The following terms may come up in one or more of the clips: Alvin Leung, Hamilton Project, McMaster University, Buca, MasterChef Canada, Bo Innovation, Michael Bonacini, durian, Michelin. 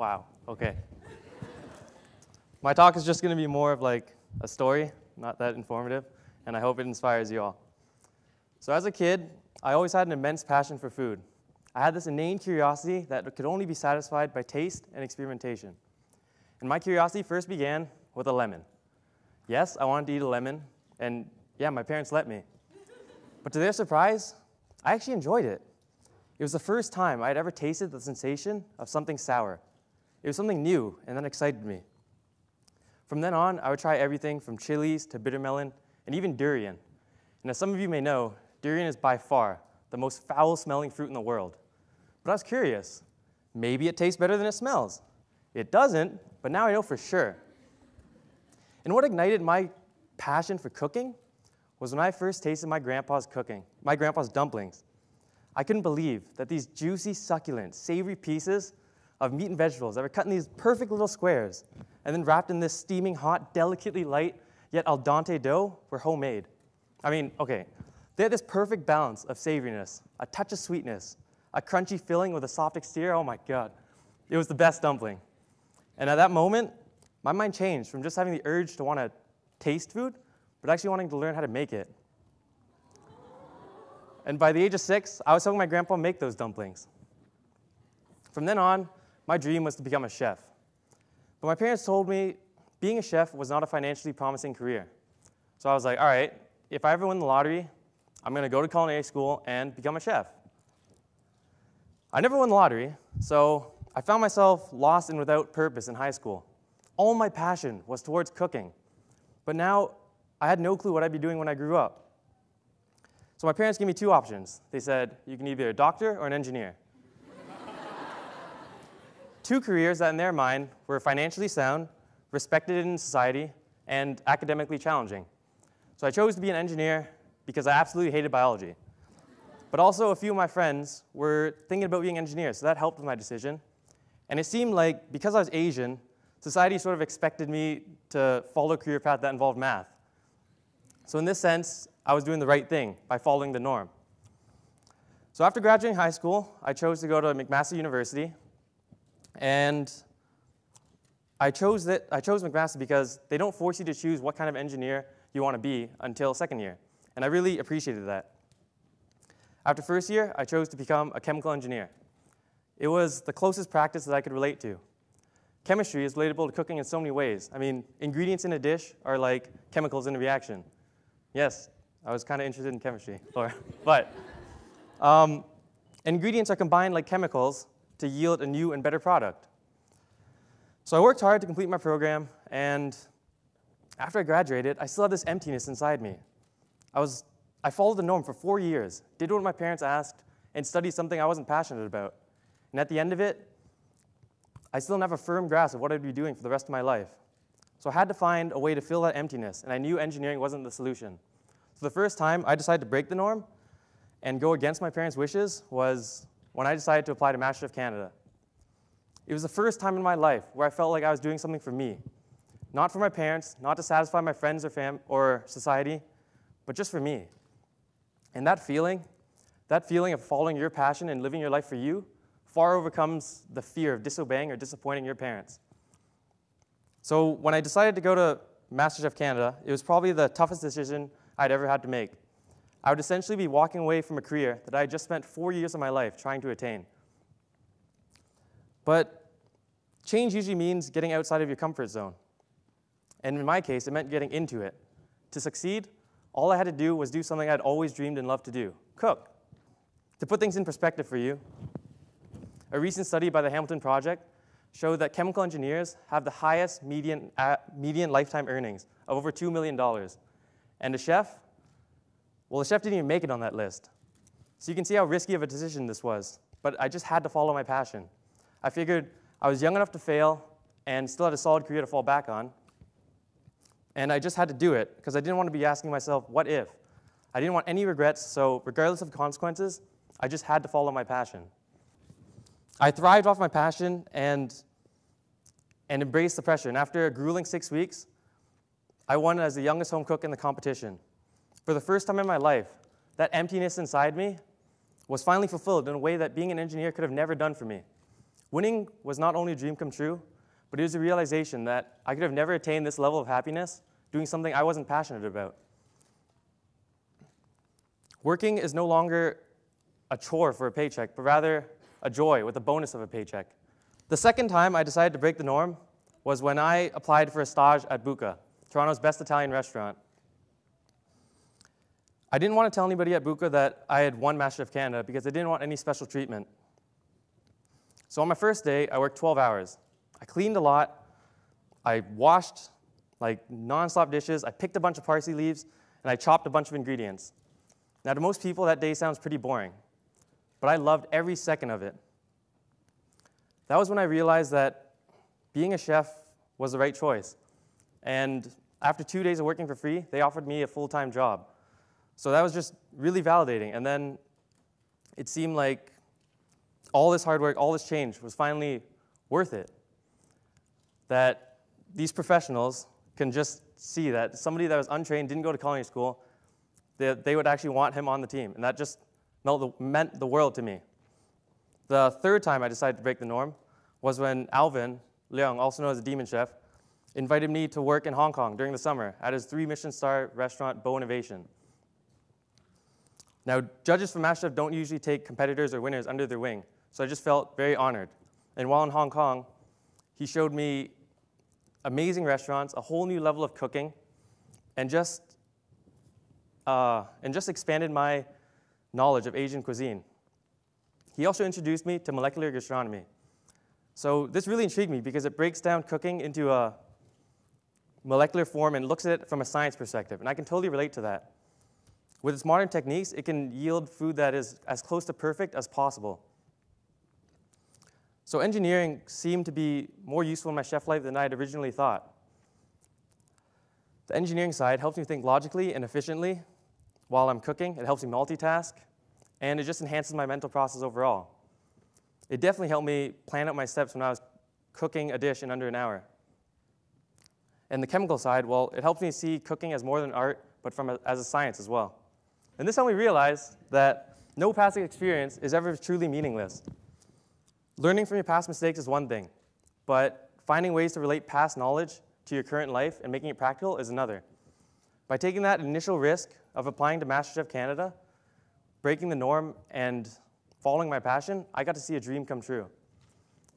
Wow, okay. My talk is just going to be more of like a story, not that informative, and I hope it inspires you all. So as a kid, I always had an immense passion for food. I had this inane curiosity that could only be satisfied by taste and experimentation. And my curiosity first began with a lemon. Yes, I wanted to eat a lemon, and yeah, my parents let me. But to their surprise, I actually enjoyed it. It was the first time I had ever tasted the sensation of something sour. It was something new, and that excited me. From then on, I would try everything from chilies to bitter melon, and even durian. And as some of you may know, durian is by far the most foul-smelling fruit in the world. But I was curious. Maybe it tastes better than it smells. It doesn't, but now I know for sure. And what ignited my passion for cooking was when I first tasted my grandpa's dumplings. I couldn't believe that these juicy, succulent, savory pieces of meat and vegetables that were cut in these perfect little squares and then wrapped in this steaming hot, delicately light, yet al dente dough were homemade. I mean, okay, they had this perfect balance of savoriness, a touch of sweetness, a crunchy filling with a soft exterior. Oh my God, it was the best dumpling. And at that moment, my mind changed from just having the urge to want to taste food, but actually wanting to learn how to make it. And by the age of 6, I was helping my grandpa make those dumplings. From then on, my dream was to become a chef. But my parents told me being a chef was not a financially promising career. So I was like, all right, if I ever win the lottery, I'm going to go to culinary school and become a chef. I never won the lottery, so I found myself lost and without purpose in high school. All my passion was towards cooking, but now I had no clue what I'd be doing when I grew up. So my parents gave me two options. They said, you can either be a doctor or an engineer. Two careers that in their mind were financially sound, respected in society, and academically challenging. So I chose to be an engineer because I absolutely hated biology. But also a few of my friends were thinking about being engineers, so that helped with my decision. And it seemed like, because I was Asian, society sort of expected me to follow a career path that involved math. So in this sense, I was doing the right thing by following the norm. So after graduating high school, I chose to go to McMaster University. And I chose McMaster because they don't force you to choose what kind of engineer you want to be until second year. And I really appreciated that. After first year, I chose to become a chemical engineer. It was the closest practice that I could relate to. Chemistry is relatable to cooking in so many ways. I mean, ingredients in a dish are like chemicals in a reaction. Yes, I was kind of interested in chemistry, but ingredients are combined like chemicals to yield a new and better product. So I worked hard to complete my program, and after I graduated, I still had this emptiness inside me. I followed the norm for 4 years, did what my parents asked, and studied something I wasn't passionate about. And at the end of it, I still didn't have a firm grasp of what I'd be doing for the rest of my life. So I had to find a way to fill that emptiness, and I knew engineering wasn't the solution. So the first time I decided to break the norm and go against my parents' wishes was when I decided to apply to MasterChef Canada. It was the first time in my life where I felt like I was doing something for me. Not for my parents, not to satisfy my friends or society, but just for me. And that feeling of following your passion and living your life for you far overcomes the fear of disobeying or disappointing your parents. So when I decided to go to MasterChef Canada, it was probably the toughest decision I'd ever had to make. I would essentially be walking away from a career that I had just spent 4 years of my life trying to attain. But change usually means getting outside of your comfort zone. And in my case, it meant getting into it. To succeed, all I had to do was do something I'd always dreamed and loved to do, cook. To put things in perspective for you, a recent study by the Hamilton Project showed that chemical engineers have the highest median lifetime earnings of over $2 million. And a chef? Well, the chef didn't even make it on that list. So you can see how risky of a decision this was. But I just had to follow my passion. I figured I was young enough to fail and still had a solid career to fall back on. And I just had to do it, because I didn't want to be asking myself, what if? I didn't want any regrets, so regardless of consequences, I just had to follow my passion. I thrived off my passion and embraced the pressure. And after a grueling 6 weeks, I won as the youngest home cook in the competition. For the first time in my life, that emptiness inside me was finally fulfilled in a way that being an engineer could have never done for me. Winning was not only a dream come true, but it was a realization that I could have never attained this level of happiness doing something I wasn't passionate about. Working is no longer a chore for a paycheck, but rather a joy with the bonus of a paycheck. The second time I decided to break the norm was when I applied for a stage at Buca, Toronto's best Italian restaurant. I didn't want to tell anybody at Buca that I had won MasterChef Canada because I didn't want any special treatment. So on my first day, I worked 12 hours. I cleaned a lot. I washed like non-stop dishes. I picked a bunch of parsley leaves, and I chopped a bunch of ingredients. Now, to most people, that day sounds pretty boring, but I loved every second of it. That was when I realized that being a chef was the right choice. And after 2 days of working for free, they offered me a full-time job. So that was just really validating. And then it seemed like all this hard work, all this change was finally worth it. That these professionals can just see that somebody that was untrained, didn't go to culinary school, they would actually want him on the team. And that just meant the world to me. The third time I decided to break the norm was when Alvin Leung, also known as the Demon Chef, invited me to work in Hong Kong during the summer at his 3-Michelin-star restaurant, Bo Innovation. Now, judges from MasterChef don't usually take competitors or winners under their wing, so I just felt very honored. And while in Hong Kong, he showed me amazing restaurants, a whole new level of cooking, and just expanded my knowledge of Asian cuisine. He also introduced me to molecular gastronomy. So this really intrigued me because it breaks down cooking into a molecular form and looks at it from a science perspective, and I can totally relate to that. With its modern techniques, it can yield food that is as close to perfect as possible. So engineering seemed to be more useful in my chef life than I had originally thought. The engineering side helps me think logically and efficiently while I'm cooking. It helps me multitask, and it just enhances my mental process overall. It definitely helped me plan out my steps when I was cooking a dish in under an hour. And the chemical side, well, it helps me see cooking as more than art, but as a science as well. And this helped me realize that no past experience is ever truly meaningless. Learning from your past mistakes is one thing, but finding ways to relate past knowledge to your current life and making it practical is another. By taking that initial risk of applying to MasterChef Canada, breaking the norm, and following my passion, I got to see a dream come true.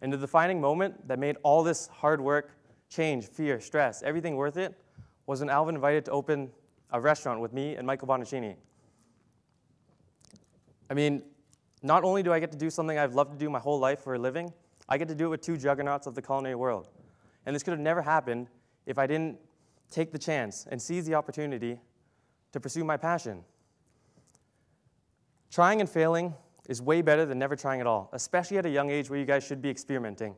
And the defining moment that made all this hard work, change, fear, stress, everything worth it, was when Alvin invited to open a restaurant with me and Michael Bonacini. I mean, not only do I get to do something I've loved to do my whole life for a living, I get to do it with two juggernauts of the culinary world. And this could have never happened if I didn't take the chance and seize the opportunity to pursue my passion. Trying and failing is way better than never trying at all, especially at a young age where you guys should be experimenting.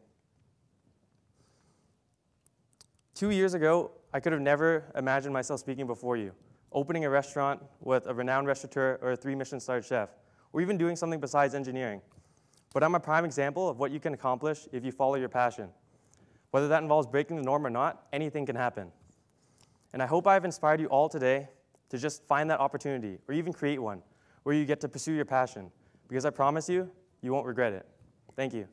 2 years ago, I could have never imagined myself speaking before you, opening a restaurant with a renowned restaurateur or a 3-Michelin-star chef, or even doing something besides engineering. But I'm a prime example of what you can accomplish if you follow your passion. Whether that involves breaking the norm or not, anything can happen. And I hope I've inspired you all today to just find that opportunity, or even create one, where you get to pursue your passion, because I promise you, you won't regret it. Thank you.